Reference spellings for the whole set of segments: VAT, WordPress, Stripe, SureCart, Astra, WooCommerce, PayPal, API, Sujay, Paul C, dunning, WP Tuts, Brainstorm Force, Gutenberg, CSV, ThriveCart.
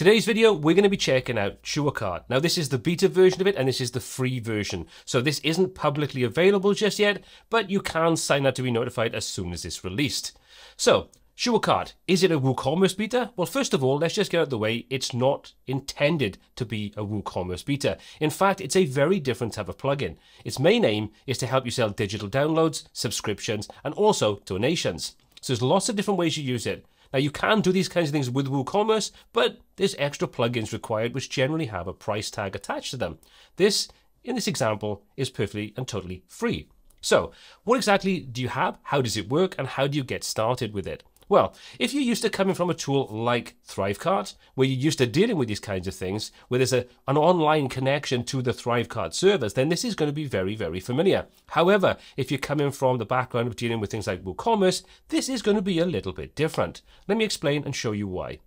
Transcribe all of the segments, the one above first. Today's video, we're going to be checking out SureCart. Now, this is the beta version of it, and this is the free version. So this isn't publicly available just yet, but you can sign up to be notified as soon as it's released. So SureCart, is it a WooCommerce beta? Well, first of all, let's just get out of the way. It's not intended to be a WooCommerce beta. In fact, it's a very different type of plugin. Its main aim is to help you sell digital downloads, subscriptions, and also donations. So there's lots of different ways you use it. Now, you can do these kinds of things with WooCommerce, but there's extra plugins required, which generally have a price tag attached to them. This, in this example, is perfectly and totally free. So what exactly do you have? How does it work? And how do you get started with it? Well, if you're used to coming from a tool like ThriveCart, where you're used to dealing with these kinds of things, where there's an online connection to the ThriveCart servers, then this is going to be very, very familiar. However, if you're coming from the background of dealing with things like WooCommerce, this is going to be a little bit different. Let me explain and show you why.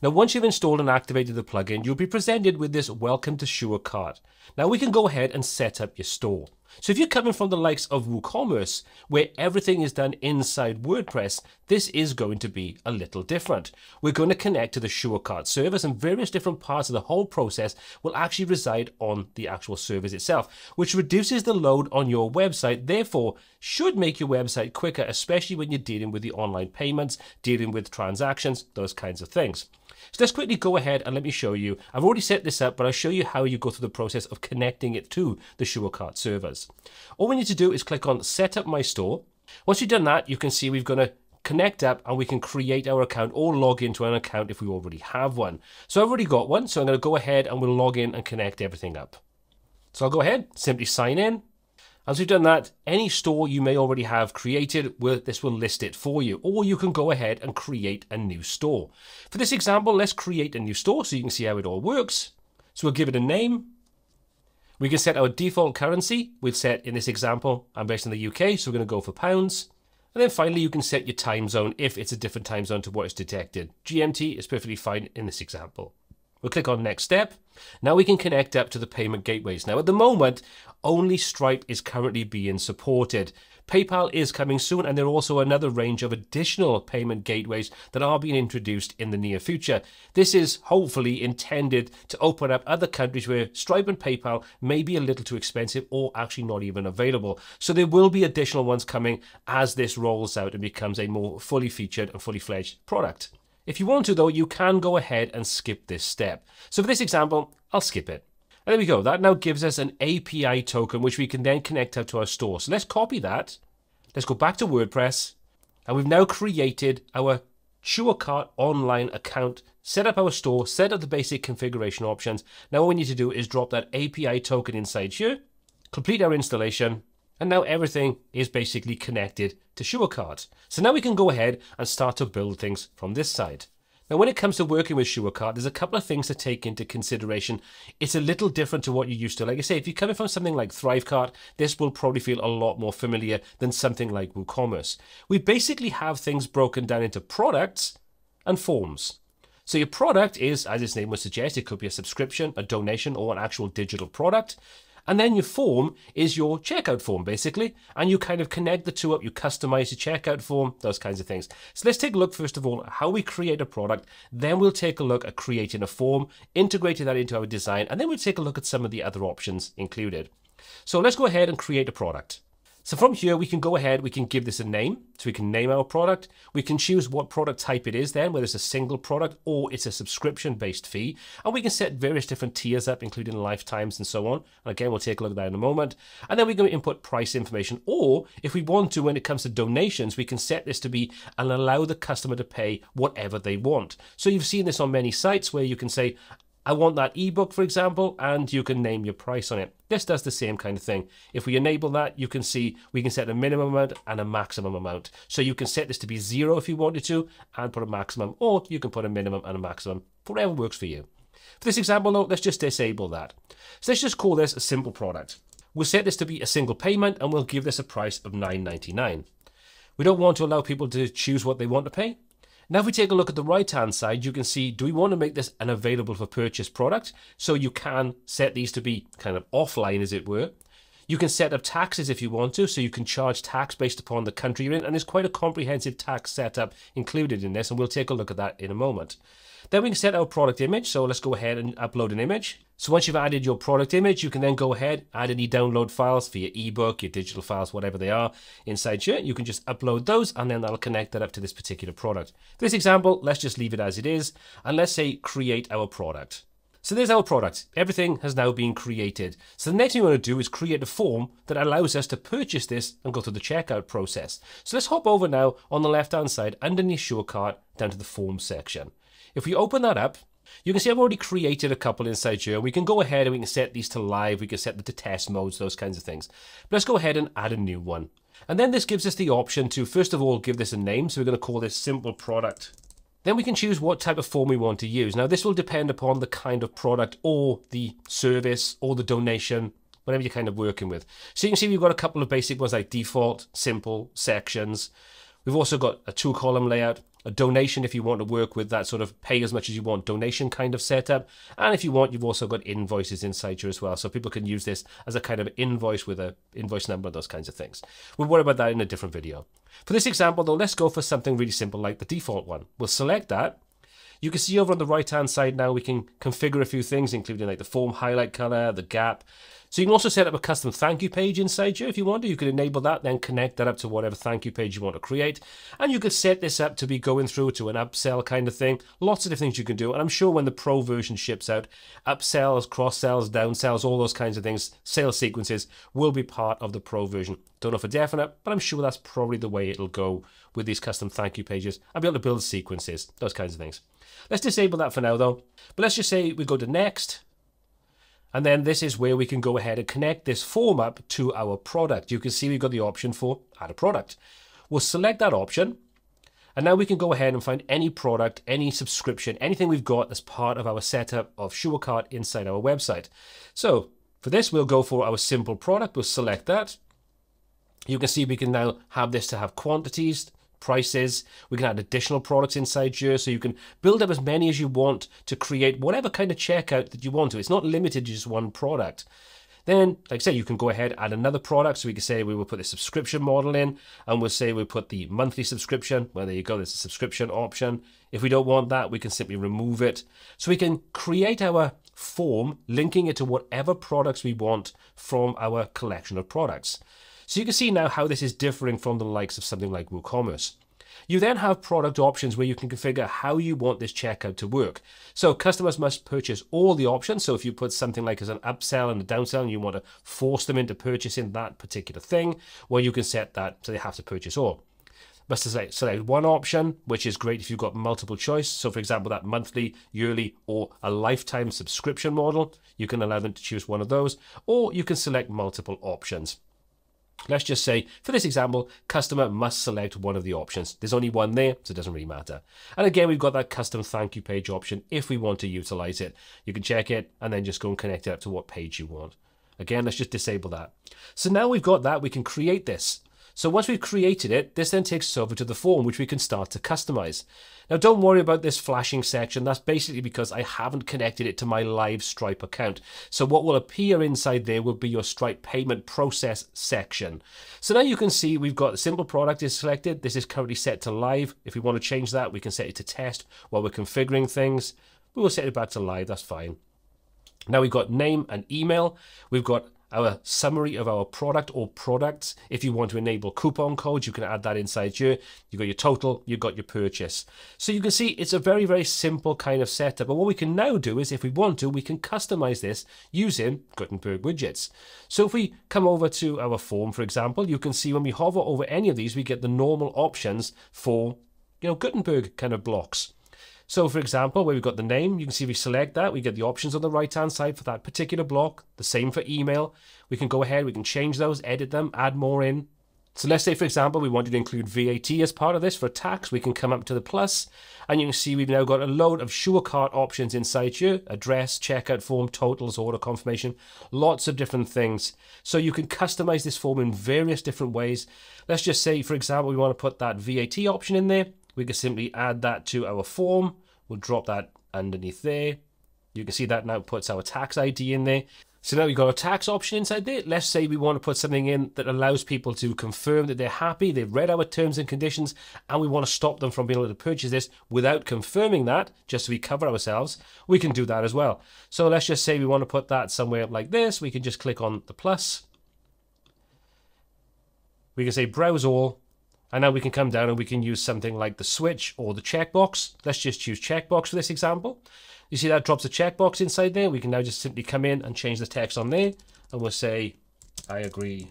Now, once you've installed and activated the plugin, you'll be presented with this Welcome to SureCart. Now, we can go ahead and set up your store. So if you're coming from the likes of WooCommerce, where everything is done inside WordPress, this is going to be a little different. We're going to connect to the SureCart servers, and various different parts of the whole process will actually reside on the actual servers itself, which reduces the load on your website, therefore should make your website quicker, especially when you're dealing with the online payments, dealing with transactions, those kinds of things. So let's quickly go ahead and let me show you. I've already set this up, but I'll show you how you go through the process of connecting it to the SureCart servers. All we need to do is click on Set Up My Store. Once you've done that, you can see we've got a connect app, and we can create our account or log into an account if we already have one. So I've already got one, so I'm going to go ahead and we'll log in and connect everything up. So I'll go ahead, simply sign in. As we've done that, any store you may already have created, this will list it for you, or you can go ahead and create a new store. For this example, let's create a new store so you can see how it all works. So we'll give it a name. We can set our default currency. We'll set, in this example, I'm based in the UK, so we're going to go for pounds. And then finally, you can set your time zone if it's a different time zone to what is detected. GMT is perfectly fine in this example. We'll click on Next Step. Now we can connect up to the payment gateways. Now, at the moment, only Stripe is currently being supported. PayPal is coming soon, and there are also another range of additional payment gateways that are being introduced in the near future. This is hopefully intended to open up other countries where Stripe and PayPal may be a little too expensive or actually not even available. So there will be additional ones coming as this rolls out and becomes a more fully featured and fully fledged product. If you want to, though, you can go ahead and skip this step. So for this example, I'll skip it. And there we go. That now gives us an API token, which we can then connect up to our store. So let's copy that. Let's go back to WordPress. And we've now created our SureCart online account, set up our store, set up the basic configuration options. Now all we need to do is drop that API token inside here, complete our installation, and now everything is basically connected to SureCart. So now we can go ahead and start to build things from this side. Now, when it comes to working with SureCart, there's a couple of things to take into consideration. It's a little different to what you're used to. Like I say, if you're coming from something like ThriveCart, this will probably feel a lot more familiar than something like WooCommerce. We basically have things broken down into products and forms. So your product is, as its name would suggest, it could be a subscription, a donation, or an actual digital product. And then your form is your checkout form, basically. And you kind of connect the two up. You customize your checkout form, those kinds of things. So let's take a look, first of all, at how we create a product. Then we'll take a look at creating a form, integrating that into our design. And then we'll take a look at some of the other options included. So let's go ahead and create a product. So from here, we can go ahead, we can give this a name. So we can name our product. We can choose what product type it is then, whether it's a single product or it's a subscription-based fee. And we can set various different tiers up, including lifetimes and so on. And again, we'll take a look at that in a moment. And then we're going to input price information. Or if we want to, when it comes to donations, we can set this to be and allow the customer to pay whatever they want. So you've seen this on many sites where you can say, I want that ebook, for example, and you can name your price on it. This does the same kind of thing. If we enable that, you can see we can set a minimum amount and a maximum amount. So you can set this to be 0 if you wanted to and put a maximum, or you can put a minimum and a maximum, whatever works for you. For this example, though, let's just disable that. So let's just call this a simple product. We'll set this to be a single payment, and we'll give this a price of $9.99. We don't want to allow people to choose what they want to pay. Now, if we take a look at the right-hand side, you can see, do we want to make this an available for purchase product? So you can set these to be kind of offline, as it were. You can set up taxes if you want to, so you can charge tax based upon the country you're in, and there's quite a comprehensive tax setup included in this, and we'll take a look at that in a moment. Then we can set our product image, so let's go ahead and upload an image. So once you've added your product image, you can then go ahead, add any download files for your ebook, your digital files, whatever they are inside here. You can just upload those, and then that'll connect that up to this particular product. This example, let's just leave it as it is, and let's say create our product. So there's our product. Everything has now been created. So the next thing we want to do is create a form that allows us to purchase this and go through the checkout process. So let's hop over now on the left-hand side underneath SureCart down to the form section. If we open that up, you can see I've already created a couple inside here. We can go ahead and we can set these to live. We can set them to test modes, those kinds of things. But let's go ahead and add a new one. And then this gives us the option to, first of all, give this a name. So we're going to call this Simple Product. Then we can choose what type of form we want to use. Now, this will depend upon the kind of product or the service or the donation, whatever you're kind of working with. So you can see we've got a couple of basic ones like default, simple, sections. We've also got a two-column layout, a donation if you want to work with that sort of pay as much as you want donation kind of setup. And if you want, you've also got invoices inside here as well. So people can use this as a kind of invoice with an invoice number, those kinds of things. We'll worry about that in a different video. For this example, though, let's go for something really simple like the default one. We'll select that. You can see over on the right-hand side now, we can configure a few things, including like the form highlight color, the gap. So you can also set up a custom thank you page inside you if you want to. You can enable that, then connect that up to whatever thank you page you want to create. And you could set this up to be going through to an upsell kind of thing. Lots of different things you can do. And I'm sure when the pro version ships out, upsells, cross-sells, downsells, all those kinds of things, sales sequences will be part of the pro version. Don't know for definite, but I'm sure that's probably the way it'll go with these custom thank you pages. I'll be able to build sequences, those kinds of things. Let's disable that for now, though. But let's just say we go to next. And then this is where we can go ahead and connect this form up to our product. You can see we've got the option for add a product. We'll select that option. And now we can go ahead and find any product, any subscription, anything we've got as part of our setup of SureCart inside our website. So for this, we'll go for our simple product. We'll select that. You can see we can now have this to have quantities, prices. We can add additional products inside here, so you can build up as many as you want to create whatever kind of checkout that you want to. It's not limited to just one product. Then, like I say, you can go ahead, add another product. So we can say we will put the subscription model in, and we'll say we put the monthly subscription. Well, there you go. There's a subscription option. If we don't want that, we can simply remove it. So we can create our form, linking it to whatever products we want from our collection of products. So you can see now how this is differing from the likes of something like WooCommerce. You then have product options where you can configure how you want this checkout to work. So customers must purchase all the options. So if you put something like as an upsell and a downsell and you want to force them into purchasing that particular thing, well, you can set that so they have to purchase all. Must select one option, which is great if you've got multiple choice. So for example, that monthly, yearly, or a lifetime subscription model, you can allow them to choose one of those, or you can select multiple options. Let's just say, for this example, customer must select one of the options. There's only one there, so it doesn't really matter. And again, we've got that custom thank you page option if we want to utilize it. You can check it and then just go and connect it up to what page you want. Again, let's just disable that. So now we've got that, we can create this. So once we've created it, this then takes us over to the form, which we can start to customize. Now, don't worry about this flashing section. That's basically because I haven't connected it to my live Stripe account. So what will appear inside there will be your Stripe payment process section. So now you can see we've got the simple product is selected. This is currently set to live. If we want to change that, we can set it to test while we're configuring things. We will set it back to live. That's fine. Now we've got name and email. We've got our summary of our product or products. If you want to enable coupon codes, you can add that inside here. You've got your total, you've got your purchase. So you can see it's a very, very simple kind of setup. But what we can now do is if we want to, we can customize this using Gutenberg widgets. So if we come over to our form, for example, you can see when we hover over any of these, we get the normal options for, you know, Gutenberg kind of blocks. So, for example, where we've got the name, you can see we select that. We get the options on the right-hand side for that particular block. The same for email. We can go ahead, we can change those, edit them, add more in. So let's say, for example, we wanted to include VAT as part of this for tax. We can come up to the plus, and you can see we've now got a load of SureCart options inside here. Address, checkout form, totals, order confirmation, lots of different things. So you can customize this form in various different ways. Let's just say, for example, we want to put that VAT option in there. We can simply add that to our form. We'll drop that underneath there. You can see that now puts our tax ID in there. So now we've got a tax option inside there. Let's say we want to put something in that allows people to confirm that they're happy, they've read our terms and conditions, and we want to stop them from being able to purchase this without confirming that, just so we cover ourselves. We can do that as well. So let's just say we want to put that somewhere like this. We can just click on the plus. We can say browse all, and now we can come down and we can use something like the switch or the checkbox. Let's just choose checkbox for this example. You see that drops a checkbox inside there. We can now just simply come in and change the text on there, and we'll say, I agree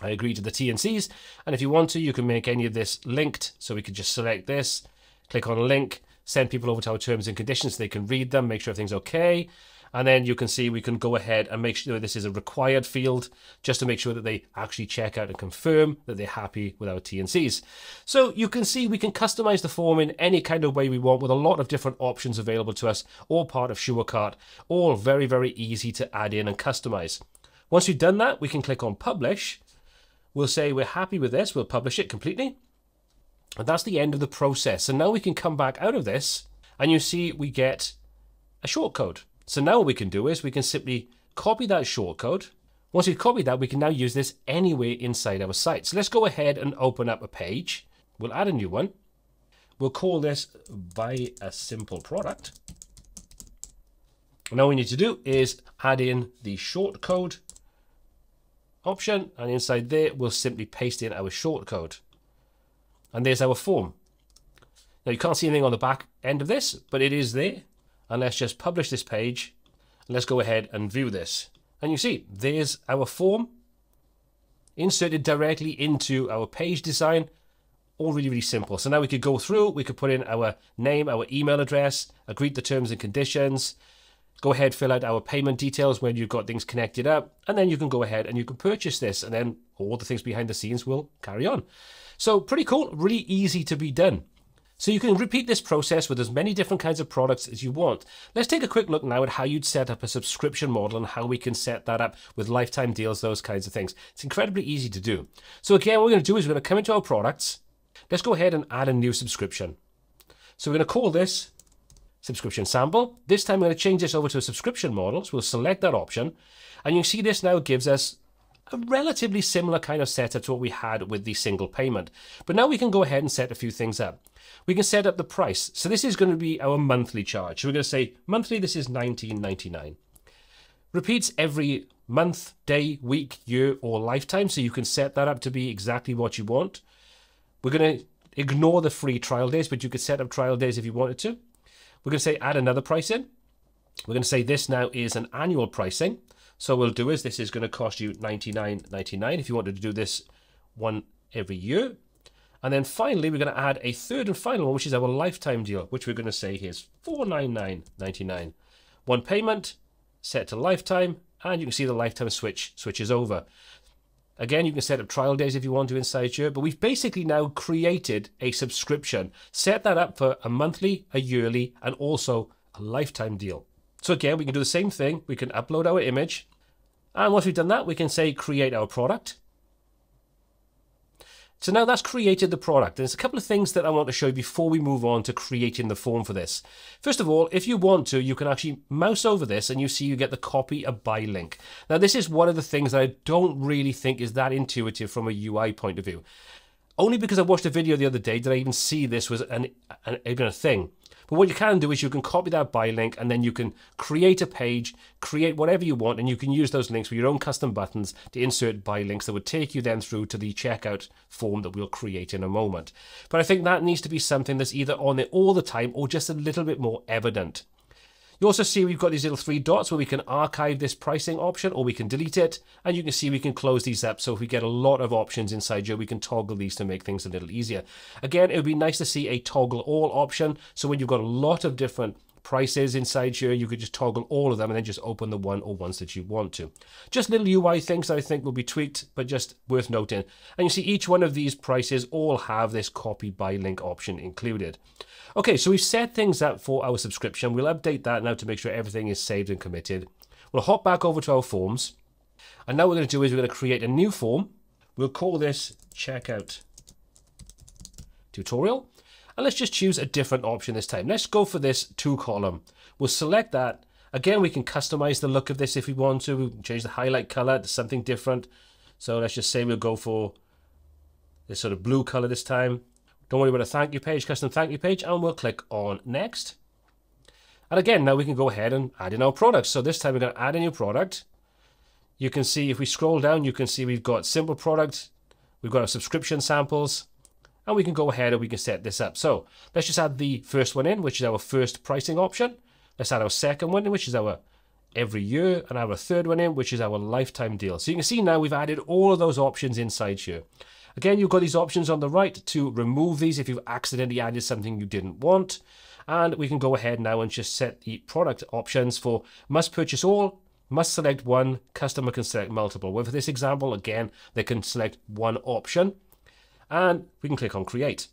to the T&Cs. And if you want to, you can make any of this linked. So we can just select this, click on link, send people over to our terms and conditions so they can read them, make sure everything's okay. And then you can see we can go ahead and make sure this is a required field, just to make sure that they actually check out and confirm that they're happy with our T&Cs. So you can see we can customize the form in any kind of way we want, with a lot of different options available to us, all part of SureCart, all very, very easy to add in and customize. Once we've done that, we can click on publish. We'll say we're happy with this. We'll publish it completely. And that's the end of the process. And now we can come back out of this, and you see we get a shortcode. So now what we can do is we can simply copy that shortcode. Once we've copied that, we can now use this anywhere inside our site. So let's go ahead and open up a page. We'll add a new one. We'll call this Buy a Simple Product. And all we need to do is add in the shortcode option. And inside there, we'll simply paste in our shortcode. And there's our form. Now you can't see anything on the back end of this, but it is there. And let's just publish this page. Let's go ahead and view this. And you see, there's our form inserted directly into our page design. All really, really simple. So now we could go through, we could put in our name, our email address, agree the terms and conditions, go ahead, fill out our payment details when you've got things connected up, and then you can go ahead and you can purchase this, and then all the things behind the scenes will carry on. So pretty cool, really easy to be done. So you can repeat this process with as many different kinds of products as you want. Let's take a quick look now at how you'd set up a subscription model and how we can set that up with lifetime deals, those kinds of things. It's incredibly easy to do. So again, what we're going to do is we're going to come into our products. Let's go ahead and add a new subscription. So we're going to call this subscription sample. This time we're going to change this over to a subscription model. So we'll select that option. And you can see this now gives us a relatively similar kind of setup to what we had with the single payment. But now we can go ahead and set a few things up. We can set up the price. So this is going to be our monthly charge. So we're going to say monthly, this is $19.99. Repeats every month, day, week, year, or lifetime. So you can set that up to be exactly what you want. We're going to ignore the free trial days, but you could set up trial days if you wanted to. We're going to say add another price in. We're going to say this now is an annual pricing. So what we'll do is this is going to cost you $99.99 if you wanted to do this one every year. And then finally, we're going to add a third and final one, which is our lifetime deal, which we're going to say here's $499.99. One payment, set to lifetime, and you can see the lifetime switch switches over. Again, you can set up trial days if you want to inside here, but we've basically now created a subscription. Set that up for a monthly, a yearly, and also a lifetime deal. So again, we can do the same thing. We can upload our image. And once we've done that, we can say create our product. So now that's created the product. There's a couple of things that I want to show you before we move on to creating the form for this. First of all, if you want to, you can actually mouse over this and you see you get the copy a buy link. Now, this is one of the things that I don't really think is that intuitive from a UI point of view. Only because I watched a video the other day did I even see this was even a thing. But what you can do is you can copy that buy link and then you can create a page, create whatever you want, and you can use those links with your own custom buttons to insert buy links that would take you then through to the checkout form that we'll create in a moment. But I think that needs to be something that's either on it all the time or just a little bit more evident. You also see we've got these little three dots where we can archive this pricing option or we can delete it. And you can see we can close these up. So if we get a lot of options inside here, we can toggle these to make things a little easier. Again, it would be nice to see a toggle all option. So when you've got a lot of different prices inside here, you could just toggle all of them and then just open the one or ones that you want to. Just little UI things that I think will be tweaked, but just worth noting. And you see each one of these prices all have this copy by link option included. Okay, so we've set things up for our subscription. We'll update that now to make sure everything is saved and committed. We'll hop back over to our forms. And now what we're going to do is we're going to create a new form. We'll call this Checkout Tutorial. And let's just choose a different option this time. Let's go for this 2 column. We'll select that. Again, we can customize the look of this if we want to. We can change the highlight color to something different. So let's just say we'll go for this sort of blue color this time. Don't worry about a thank you page, custom thank you page, and we'll click on next. And again, now we can go ahead and add in our products. So this time we're going to add a new product. You can see if we scroll down, you can see we've got simple products. We've got our subscription samples, and we can go ahead and we can set this up. So let's just add the first one in, which is our first pricing option. Let's add our second one, which is our every year, and our third one in, which is our lifetime deal. So you can see now we've added all of those options inside here. Again, you've got these options on the right to remove these if you've accidentally added something you didn't want. And we can go ahead now and just set the product options for must purchase all, must select one, customer can select multiple. Well, for this example, again, they can select one option, and we can click on create.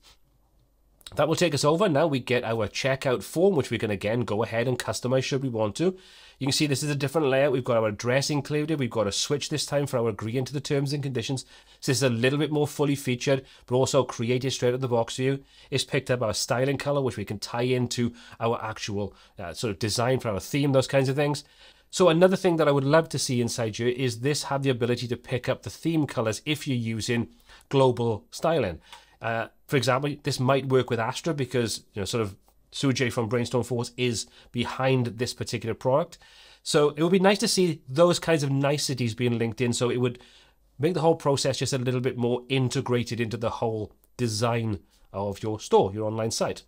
That will take us over. Now we get our checkout form, which we can again go ahead and customize should we want to. You can see this is a different layout. We've got our address included. We've got a switch this time for our agreeing to the terms and conditions. So this is a little bit more fully featured, but also created straight out of the box for you. It's picked up our style and color, which we can tie into our actual sort of design for our theme, those kinds of things. So another thing that I would love to see inside here is this have the ability to pick up the theme colors if you're using global styling. For example, this might work with Astra because, you know, sort of Sujay from Brainstorm Force is behind this particular product. So it would be nice to see those kinds of niceties being linked in. So it would make the whole process just a little bit more integrated into the whole design of your store, your online site.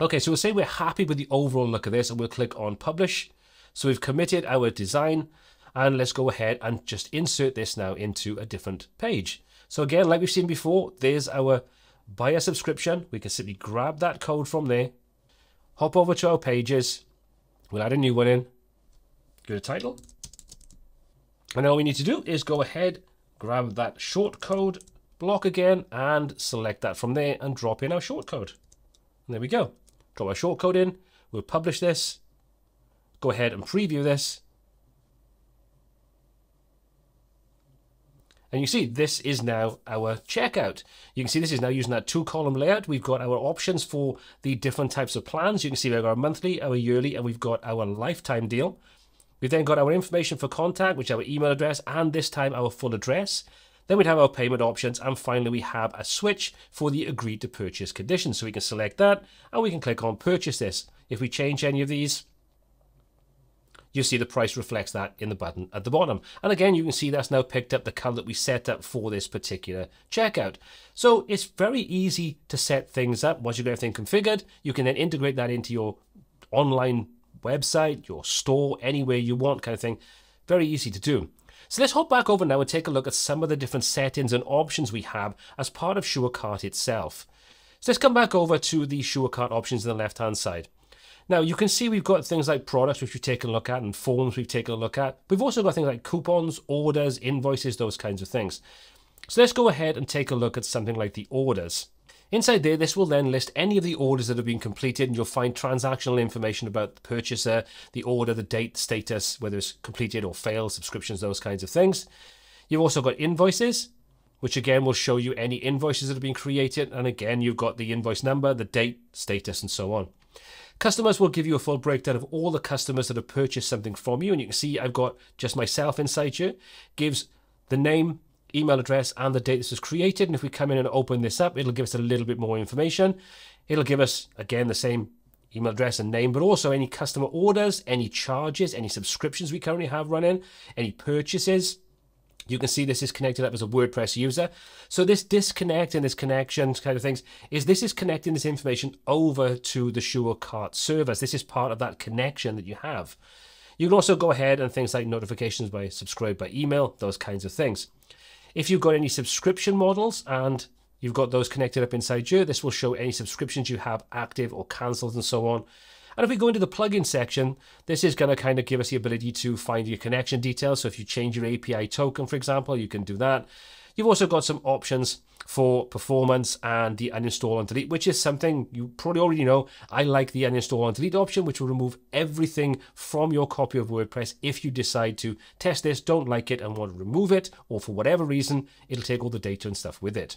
Okay, so we'll say we're happy with the overall look of this, and we'll click on publish. So we've committed our design, and let's go ahead and just insert this now into a different page. So again, like we've seen before, there's our buyer subscription. We can simply grab that code from there, hop over to our pages, we'll add a new one in, go to title, and all we need to do is go ahead, grab that short code block again, and select that from there and drop in our short code. And there we go. Drop our short code in, we'll publish this, go ahead and preview this. And you see, this is now our checkout. You can see this is now using that two-column layout. We've got our options for the different types of plans. You can see we've got our monthly, our yearly, and we've got our lifetime deal. We've then got our information for contact, which is our email address, and this time our full address. Then we'd have our payment options, and finally we have a switch for the agreed to purchase conditions. So we can select that, and we can click on purchase this. If we change any of these, you see the price reflects that in the button at the bottom. And again, you can see that's now picked up the color that we set up for this particular checkout. So it's very easy to set things up. Once you've got everything configured, you can then integrate that into your online website, your store, anywhere you want kind of thing. Very easy to do. So let's hop back over now and take a look at some of the different settings and options we have as part of SureCart itself. So let's come back over to the SureCart options on the left-hand side. Now, you can see we've got things like products, which we've taken a look at, and forms we've taken a look at. We've also got things like coupons, orders, invoices, those kinds of things. So let's go ahead and take a look at something like the orders. Inside there, this will then list any of the orders that have been completed, and you'll find transactional information about the purchaser, the order, the date, status, whether it's completed or failed, subscriptions, those kinds of things. You've also got invoices, which again will show you any invoices that have been created. And again, you've got the invoice number, the date, status, and so on. Customers will give you a full breakdown of all the customers that have purchased something from you. And you can see I've got just myself inside here. Gives the name, email address, and the date this was created. And if we come in and open this up, it'll give us a little bit more information. It'll give us, again, the same email address and name, but also any customer orders, any charges, any subscriptions we currently have running, any purchases. You can see this is connected up as a WordPress user. So this disconnect and this connection kind of things is this is connecting this information over to the SureCart service. This is part of that connection that you have. You can also go ahead and things like notifications by subscribe by email, those kinds of things. If you've got any subscription models and you've got those connected up inside you, this will show any subscriptions you have active or cancelled and so on. And if we go into the plugin section, this is going to kind of give us the ability to find your connection details. So if you change your API token, for example, you can do that. You've also got some options for performance and the uninstall and delete, which is something you probably already know. I like the uninstall and delete option, which will remove everything from your copy of WordPress. If you decide to test this, don't like it and want to remove it, or for whatever reason, it'll take all the data and stuff with it.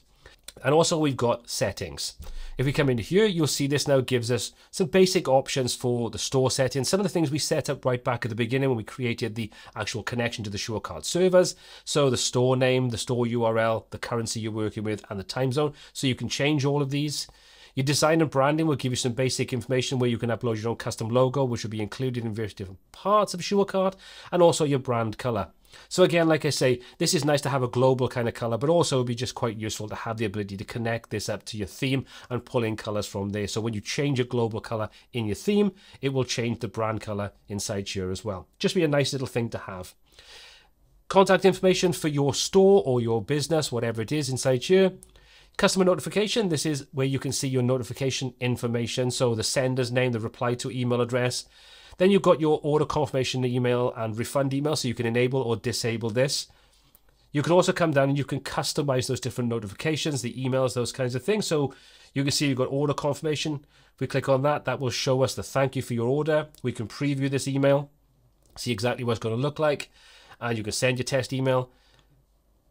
And also we've got settings. If we come into here, you'll see this now gives us some basic options for the store settings, some of the things we set up right back at the beginning when we created the actual connection to the SureCart servers. So the store name, the store URL, the currency you're working with, and the time zone. So you can change all of these. Your design and branding will give you some basic information where you can upload your own custom logo, which will be included in various different parts of SureCart, and also your brand color. So again, like I say, this is nice to have a global kind of color, but also it'd be just quite useful to have the ability to connect this up to your theme and pull in colors from there. So when you change a global color in your theme, it will change the brand color inside here as well. Just be a nice little thing to have. Contact information for your store or your business, whatever it is inside here. Customer notification, this is where you can see your notification information. So the sender's name, the reply to email address. Then you've got your order confirmation email and refund email, so you can enable or disable this. You can also come down and you can customize those different notifications, the emails, those kinds of things. So you can see you've got order confirmation. If we click on that, that will show us the thank you for your order. We can preview this email, see exactly what it's going to look like, and you can send your test email.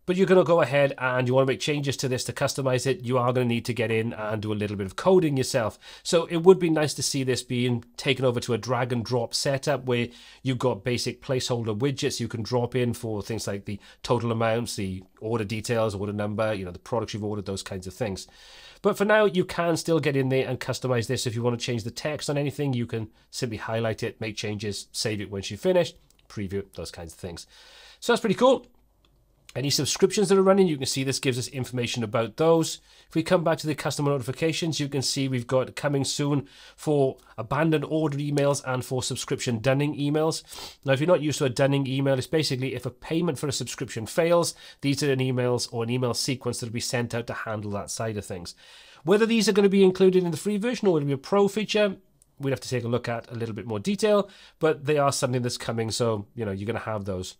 But you're going to go ahead and you want to make changes to this to customize it. You are going to need to get in and do a little bit of coding yourself. So it would be nice to see this being taken over to a drag and drop setup where you've got basic placeholder widgets you can drop in for things like the total amounts, the order details, order number, you know, the products you've ordered, those kinds of things. But for now, you can still get in there and customize this. If you want to change the text on anything, you can simply highlight it, make changes, save it once you've finished, preview it, those kinds of things. So that's pretty cool. Any subscriptions that are running, you can see this gives us information about those. If we come back to the customer notifications, you can see we've got coming soon for abandoned order emails and for subscription dunning emails. Now, if you're not used to a dunning email, it's basically if a payment for a subscription fails, these are an emails or an email sequence that will be sent out to handle that side of things. Whether these are going to be included in the free version or it'll be a pro feature, we'd have to take a look at a little bit more detail, but they are something that's coming, so you know, you're going to have those.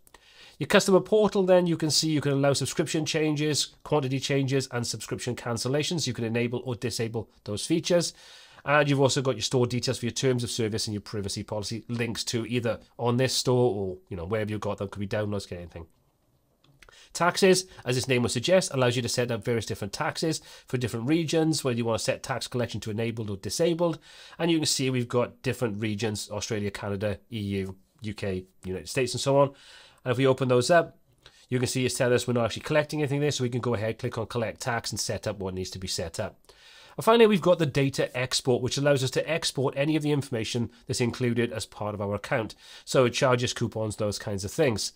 Your customer portal, then you can see you can allow subscription changes, quantity changes, and subscription cancellations. You can enable or disable those features. And you've also got your store details for your terms of service and your privacy policy, links to either on this store or, you know, wherever you've got them, could be downloads, get anything. Taxes, as its name would suggest, allows you to set up various different taxes for different regions, whether you want to set tax collection to enabled or disabled. And you can see we've got different regions, Australia, Canada, EU, UK, United States, and so on. And if we open those up, you can see it's telling us we're not actually collecting anything there, so we can go ahead, click on Collect Tax, and set up what needs to be set up. And finally, we've got the data export, which allows us to export any of the information that's included as part of our account. So it charges, coupons, those kinds of things.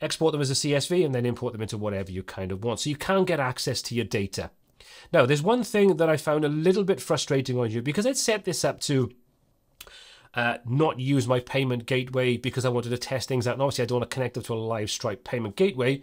Export them as a CSV and then import them into whatever you kind of want. So you can get access to your data. Now, there's one thing that I found a little bit frustrating on you, because I'd set this up to not use my payment gateway because I wanted to test things out, and obviously I don't want to connect them to a live Stripe payment gateway.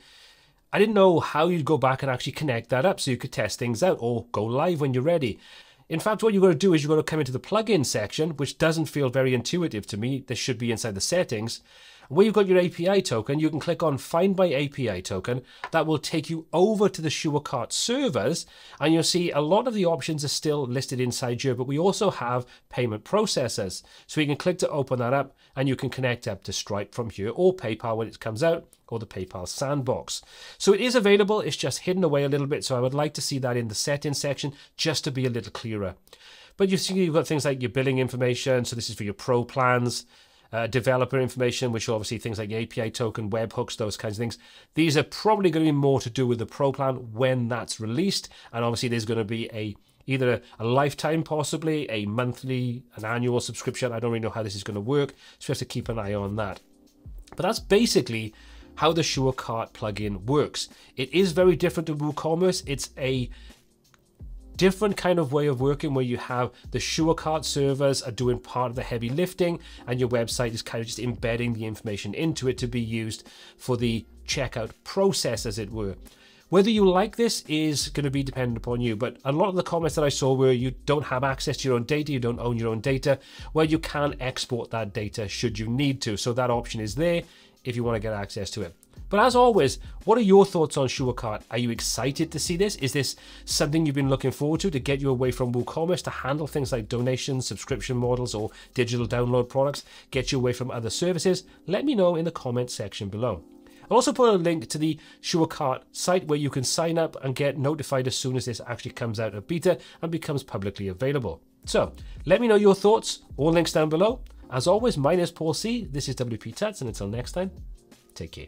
I didn't know how you'd go back and actually connect that up so you could test things out or go live when you're ready. In fact, what you're going to do is you're going to come into the plugin section, which doesn't feel very intuitive to me. This should be inside the settings. Where you've got your API token, you can click on Find My API Token. That will take you over to the SureCart servers, and you'll see a lot of the options are still listed inside here, but we also have payment processors. So you can click to open that up, and you can connect up to Stripe from here, or PayPal when it comes out, or the PayPal sandbox. So it is available, it's just hidden away a little bit, so I would like to see that in the settings section just to be a little clearer. But you see you've got things like your billing information, so this is for your pro plans, developer information, which are obviously things like API token, webhooks, those kinds of things. These are probably going to be more to do with the Pro plan when that's released. And obviously there's going to be either a lifetime, possibly, a monthly, an annual subscription. I don't really know how this is going to work, so we have to keep an eye on that. But that's basically how the SureCart plugin works. It is very different to WooCommerce. It's a different kind of way of working where you have the SureCart servers are doing part of the heavy lifting and your website is kind of just embedding the information into it to be used for the checkout process, as it were. Whether you like this is going to be dependent upon you, but a lot of the comments that I saw were you don't have access to your own data, you don't own your own data. Well, you can export that data should you need to, so that option is there if you want to get access to it. But as always, what are your thoughts on SureCart? Are you excited to see this? Is this something you've been looking forward to get you away from WooCommerce to handle things like donations, subscription models, or digital download products, get you away from other services? Let me know in the comment section below. I'll also put a link to the SureCart site where you can sign up and get notified as soon as this actually comes out of beta and becomes publicly available. So let me know your thoughts, all links down below. As always, my name is Paul C, this is WP Tuts, and until next time, take care.